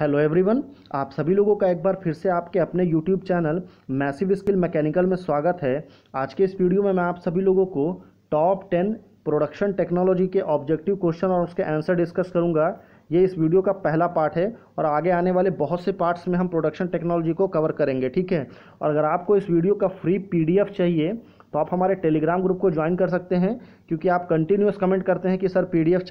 Hello everyone, आप सभी लोगों का एक बार फिर से आपके अपने YouTube channel massive skill mechanical में स्वागत है। आज के इस वीडियो में मैं आप सभी लोगों को टॉप 10 प्रोडक्शन टेक्नोलॉजी के ऑब्जेक्टिव क्वेश्चन और उसके आंसर डिस्कस करूंगा। ये इस वीडियो का पहला पार्ट है और आगे आने वाले बहुत से पार्ट्स में हम प्रोडक्शन टेक्नोलॉजी को कवर करेंगे, ठीक है। और अगर आपको इस वीडियो का फ्री PDF चाहिए तो आप हमारे टेलीग्राम ग्रुप को ज्वाइन कर सकते हैं, क्योंकि आप कंटिन्यूस कमेंट करते हैं कि सर PDF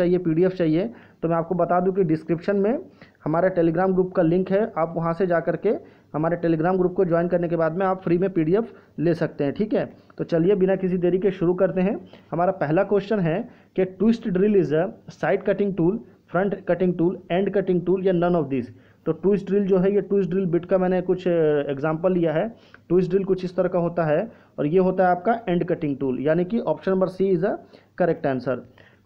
चाहिए। तो मैं आपको बता दूं कि डिस्क्रिप्शन में हमारे टेलीग्राम ग्रुप का लिंक है, आप वहां से जा करके हमारे टेलीग्राम ग्रुप को ज्वाइन करने के बाद में आप फ्री में PDF ले सकते हैं, ठीक है। तो चलिए बिना किसी देरी के शुरू करते हैं। हमारा पहला क्वेश्चन है कि twist drill is a side cutting tool, front cutting tool, end cutting tool या नन ऑफ दिस। तो ट्विस्ट ड्रिल जो है, ये ट्विस्ट ड्रिल बिट का मैंने कुछ एग्जांपल लिया है। ट्विस्ट ड्रिल कुछ इस तरह का होता है और ये होता है आपका एंड कटिंग टूल, यानी कि option number C is a correct answer.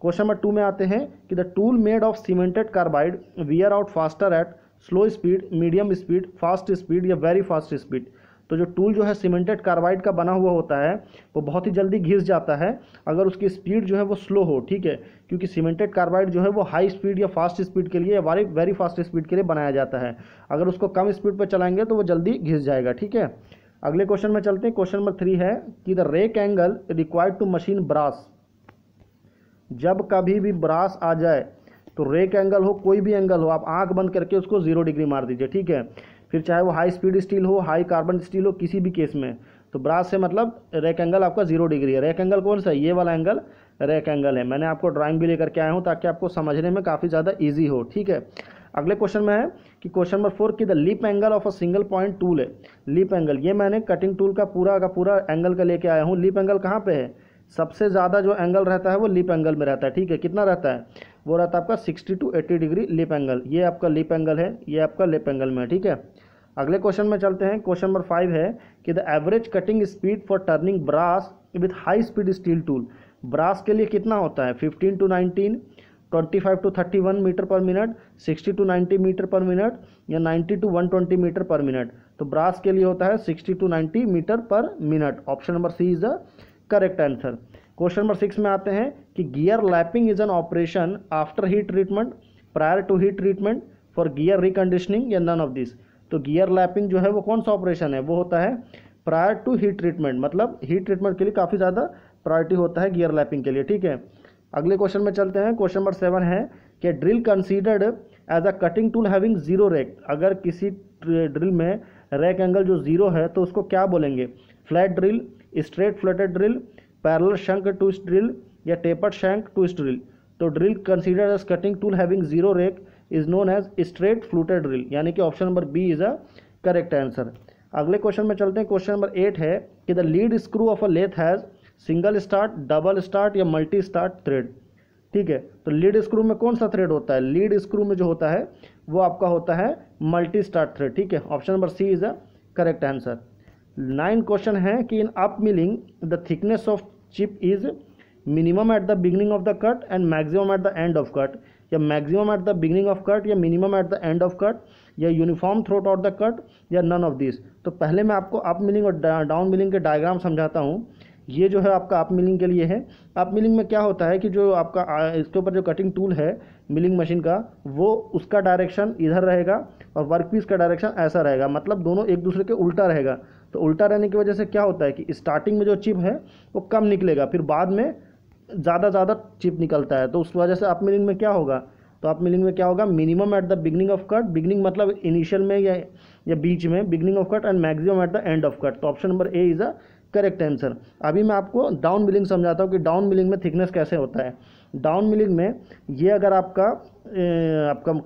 Question number 2 में आते हैं कि the tool made of cemented carbide wear out faster at slow speed, medium speed, fast speed या वेरी फास्ट स्पीड। तो जो tool जो है सीमेंटेड कार्बाइड का बना हुआ होता है वो बहुत ही जल्दी घिस जाता है अगर उसकी स्पीड जो है वो स्लो हो, ठीक है, क्योंकि सीमेंटेड कार्बाइड जो है वो हाई स्पीड या फास्ट स्पीड के लिए या वेरी फास्ट स्पीड के लिए बनाया जाता है। अगर उसको कम स्पीड पर चलाएंगे तो वो जल्दी घिस जाएगा, ठीक है। अगले क्वेश्चन में चलते हैं। क्वेश्चन नंबर 3 है कि the rake angle required to machine brass. जब कभी भी ब्रास आ जाए तो रेक एंगल हो, कोई भी एंगल हो, आप आँख बंद करके उसको 0 डिग्री मार दीजिए, ठीक है। फिर चाहे वो हाई स्पीड स्टील हो, हाई कार्बन स्टील हो, किसी भी केस में तो ब्रास से मतलब रेक एंगल आपका 0 डिग्री है। रेक एंगल कौन सा है? ये वाला एंगल रेक एंगल है। मैंने आपको ड्राइंग भी लेकर के आया हूँ ताकि आपको समझने में काफ़ी ज़्यादा ईजी हो, ठीक है। अगले क्वेश्चन में है कि क्वेश्चन नंबर 4 कि the lip angle of a single point tool है। लीप एंगल, ये मैंने कटिंग टूल का पूरा एंगल का लेके आया हूँ। लीप एंगल कहाँ पे है? सबसे ज़्यादा जो एंगल रहता है वो लीप एंगल में रहता है, ठीक है। कितना रहता है? वो रहता है आपका 60 to 80 डिग्री लीप एंगल। ये आपका लीप एंगल है, ये आपका लीप एंगल में है, ठीक है। अगले क्वेश्चन में चलते हैं। क्वेश्चन नंबर 5 है कि the average cutting speed for turning brass with high speed steel tool. Brass के लिए कितना होता है? 15 to 19, 25 to 31 मीटर पर मिनट, 60 to 90 मीटर पर मिनट या 90 to 120 मीटर पर मिनट। तो ब्रास के लिए होता है 60 to 90 मीटर पर minute. Option number C is the correct answer. Question number 6 में आते हैं कि gear lapping is an operation after heat treatment, prior to heat treatment, for gear reconditioning या नन ऑफ दिस। तो गियर लैपिंग जो है वो कौन सा ऑपरेशन है? वो होता है प्रायर टू हीट ट्रीटमेंट, मतलब हीट ट्रीटमेंट के लिए काफ़ी ज़्यादा प्रायोरिटी होता है गियर लैपिंग के लिए, ठीक है। अगले क्वेश्चन में चलते हैं। क्वेश्चन नंबर 7 है कि drill considered as a cutting tool having 0 rake. अगर किसी ड्रिल में रेक एंगल जो 0 है तो उसको क्या बोलेंगे? Flat drill, straight fluted drill, parallel shank twist drill या टेपर्ड शंक ट्विस्ट ड्रिल। तो drill considered as cutting tool having 0 rake is known as straight fluted drill, यानी कि option number B is a correct answer. अगले question में चलते हैं। Question number 8 है कि the lead screw of a lathe has single start, double start या multi start thread, ठीक है। तो लीड स्क्रू में कौन सा थ्रेड होता है? लीड स्क्रू में जो होता है वो आपका होता है मल्टी स्टार्ट थ्रेड, ठीक है। Option number C is a correct answer. 9 question है कि in up milling the thickness of chip is minimum at the beginning of the cut and maximum at the end of cut, या maximum at the beginning of cut या minimum at the end of cut या uniform throughout the cut या none of this. तो पहले मैं आपको up milling और down milling के डायग्राम समझाता हूँ। ये जो है आपका अप मिलिंग के लिए है। अप मिलिंग में क्या होता है कि जो आपका इसके ऊपर जो कटिंग टूल है मिलिंग मशीन का, वो उसका डायरेक्शन इधर रहेगा और वर्कपीस का डायरेक्शन ऐसा रहेगा, मतलब दोनों एक दूसरे के उल्टा रहेगा। तो उल्टा रहने की वजह से क्या होता है कि स्टार्टिंग में जो चिप है वो कम निकलेगा, फिर बाद में ज़्यादा चिप निकलता है। तो उस वजह से अप मिलिंग में क्या होगा? तो अप मिलिंग में क्या होगा? Minimum at the beginning of cut, beginning मतलब इनिशियल में या बीच में beginning of cut, and maximum at the end of cut. तो option number A is a correct answer. अभी मैं आपको डाउन मिलिंग समझाता हूँ कि डाउन मिलिंग में थिकनेस कैसे होता है। डाउन मिलिंग में ये अगर आपका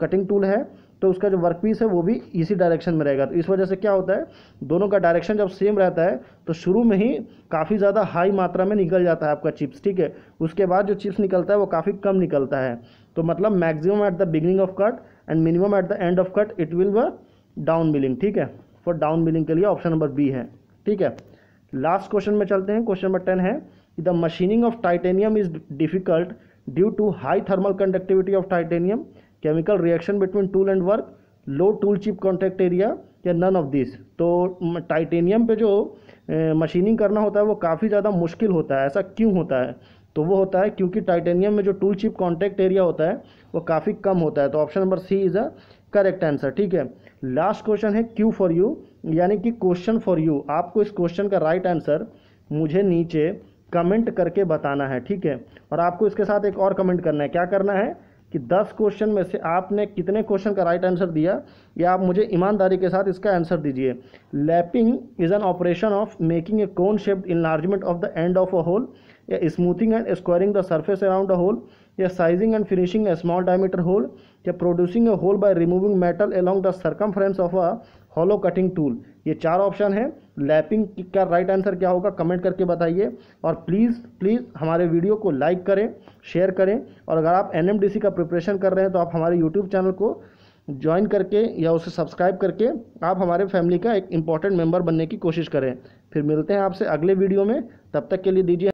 कटिंग टूल है तो उसका जो वर्कपीस है वो भी इसी डायरेक्शन में रहेगा। तो इस वजह से क्या होता है, दोनों का डायरेक्शन जब सेम रहता है तो शुरू में ही काफ़ी ज़्यादा हाई मात्रा में निकल जाता है आपका चिप्स, ठीक है। उसके बाद जो चिप्स निकलता है वो काफ़ी कम निकलता है। तो मतलब maximum at the beginning of cut and minimum at the end of cut, it will be down milling, ठीक है। फॉर डाउन मिलिंग के लिए ऑप्शन नंबर B है, ठीक है। लास्ट क्वेश्चन में चलते हैं। क्वेश्चन नंबर 10 है the machining of titanium is difficult due to high thermal conductivity of titanium, chemical reaction between tool and work, low tool chip contact area या none of this. तो titanium पे जो machining करना होता है वो काफ़ी ज़्यादा मुश्किल होता है। ऐसा क्यों होता है? तो वो होता है क्योंकि टाइटेनियम में जो टूल चिप कॉन्टैक्ट एरिया होता है वो काफ़ी कम होता है। तो option number C is a correct answer. ठीक है, लास्ट क्वेश्चन है क्यू फॉर यू, यानी कि क्वेश्चन फॉर यू। आपको इस क्वेश्चन का राइट आंसर मुझे नीचे कमेंट करके बताना है। ठीक है, और आपको इसके साथ एक और कमेंट करना है। क्या करना है कि 10 क्वेश्चन में से आपने कितने क्वेश्चन का राइट आंसर दिया, या आप मुझे ईमानदारी के साथ इसका आंसर दीजिए। Lapping is an operation of making a cone shaped enlargement of the end of a hole, या smoothing and squaring the surface around a hole, या sizing and finishing a small diameter hole, या producing a hole by removing metal along the circumference of a hollow cutting tool. ये चार option है। Lapping का right answer क्या होगा comment करके बताइए, और प्लीज़ हमारे वीडियो को लाइक करें, शेयर करें, और अगर आप एनएमडीसी का प्रिपरेशन कर रहे हैं तो आप हमारे यूट्यूब चैनल को ज्वाइन करके या उसे सब्सक्राइब करके आप हमारे फैमिली का एक इम्पॉर्टेंट मेंबर बनने की कोशिश करें। फिर मिलते हैं आपसे अगले वीडियो में, तब तक के लिए दीजिए